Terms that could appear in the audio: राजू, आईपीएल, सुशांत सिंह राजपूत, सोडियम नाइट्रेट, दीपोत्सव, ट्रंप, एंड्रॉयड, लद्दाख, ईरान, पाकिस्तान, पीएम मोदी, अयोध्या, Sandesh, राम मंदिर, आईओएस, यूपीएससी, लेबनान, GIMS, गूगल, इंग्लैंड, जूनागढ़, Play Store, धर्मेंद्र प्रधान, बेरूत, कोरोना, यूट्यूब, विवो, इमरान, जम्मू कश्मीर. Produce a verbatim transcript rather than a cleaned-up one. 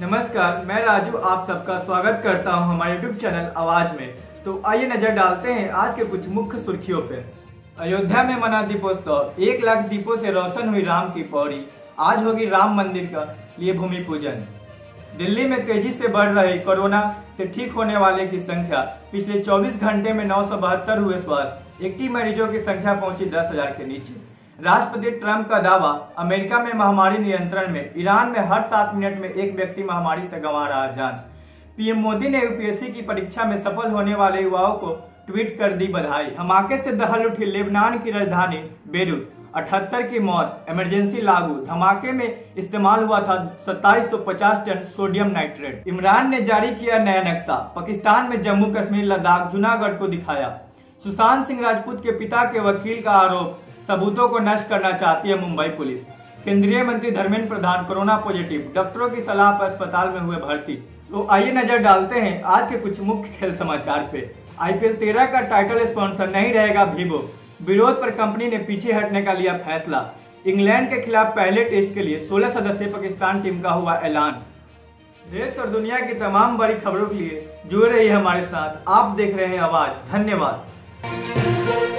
नमस्कार, मैं राजू आप सबका स्वागत करता हूं हमारे यूट्यूब चैनल आवाज में। तो आइए नजर डालते हैं आज के कुछ मुख्य सुर्खियों पे। अयोध्या में मना दीपोत्सव, एक लाख दीपों से रोशन हुई राम की पौड़ी। आज होगी राम मंदिर का लिए भूमि पूजन। दिल्ली में तेजी से बढ़ रही कोरोना से ठीक होने वाले की संख्या, पिछले चौबीस घंटे में नौ सौ बहत्तर हुए स्वास्थ्य। एक्टिव मरीजों की संख्या पहुंची दस हजार के नीचे। राष्ट्रपति ट्रंप का दावा, अमेरिका में महामारी नियंत्रण में। ईरान में हर सात मिनट में एक व्यक्ति महामारी से गंवा रहा जान। पीएम मोदी ने यूपीएससी की परीक्षा में सफल होने वाले युवाओं को ट्वीट कर दी बधाई। धमाके से दहल उठी लेबनान की राजधानी बेरूत, अठहत्तर की मौत, इमरजेंसी लागू। धमाके में इस्तेमाल हुआ था सत्ताईस सौ पचास टन सोडियम नाइट्रेट। इमरान ने जारी किया नया नक्शा, पाकिस्तान में जम्मू कश्मीर, लद्दाख, जूनागढ़ को दिखाया। सुशांत सिंह राजपूत के पिता के वकील का आरोप, सबूतों को नष्ट करना चाहती है मुंबई पुलिस। केंद्रीय मंत्री धर्मेंद्र प्रधान कोरोना पॉजिटिव, डॉक्टरों की सलाह पर अस्पताल में हुए भर्ती। तो आइए नजर डालते हैं आज के कुछ मुख्य खेल समाचार पे। आईपीएल तेरह का टाइटल स्पॉन्सर नहीं रहेगा विवो, विरोध पर कंपनी ने पीछे हटने का लिया फैसला। इंग्लैंड के खिलाफ पहले टेस्ट के लिए सोलह सदस्यीय पाकिस्तान टीम का हुआ ऐलान। देश और दुनिया की तमाम बड़ी खबरों के लिए जुड़े रहिए हमारे साथ। आप देख रहे हैं आवाज। धन्यवाद।